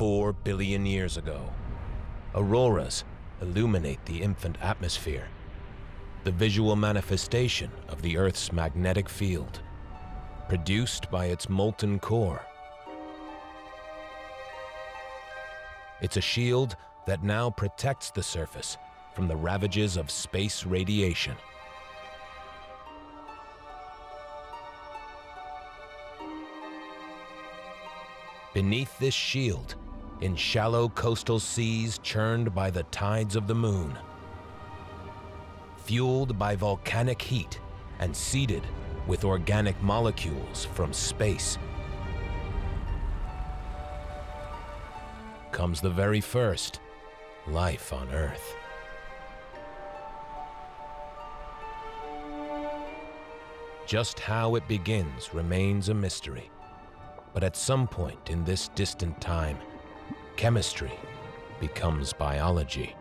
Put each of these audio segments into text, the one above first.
4 billion years ago. Auroras illuminate the infant atmosphere, the visual manifestation of the Earth's magnetic field, produced by its molten core. It's a shield that now protects the surface from the ravages of space radiation. Beneath this shield, in shallow coastal seas churned by the tides of the moon, fueled by volcanic heat and seeded with organic molecules from space, comes the very first life on Earth. Just how it begins remains a mystery. But at some point in this distant time, chemistry becomes biology.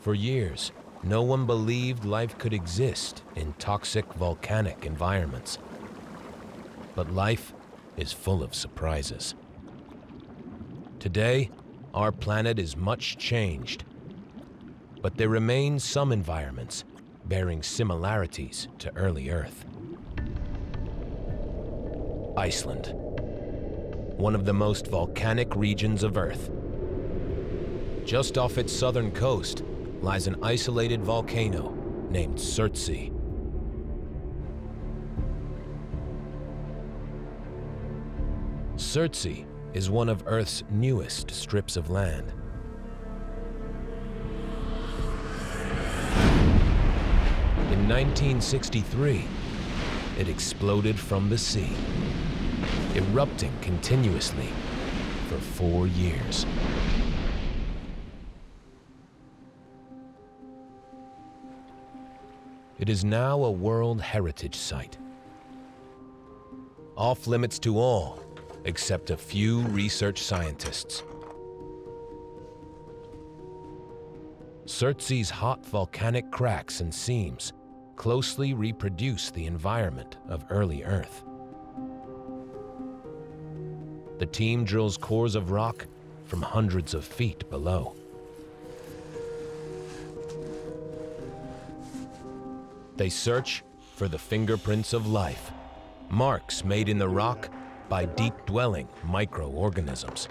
For years, no one believed life could exist in toxic volcanic environments. But life is full of surprises. Today, our planet is much changed, but there remain some environments bearing similarities to early Earth. Iceland, one of the most volcanic regions of Earth. Just off its southern coast lies an isolated volcano named Surtsey. Surtsey is one of Earth's newest strips of land. In 1963, it exploded from the sea, erupting continuously for 4 years. It is now a World Heritage Site, off limits to all except a few research scientists. Surtsey's hot volcanic cracks and seams closely reproduce the environment of early Earth. The team drills cores of rock from hundreds of feet below. They search for the fingerprints of life, marks made in the rock by deep-dwelling microorganisms.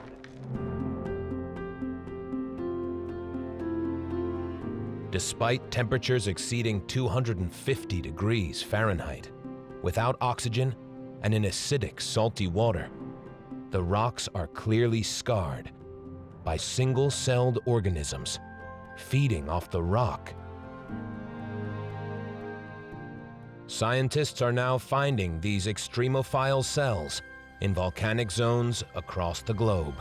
Despite temperatures exceeding 250 degrees Fahrenheit, without oxygen and in acidic salty water, the rocks are clearly scarred by single-celled organisms feeding off the rock. Scientists are now finding these extremophile cells in volcanic zones across the globe.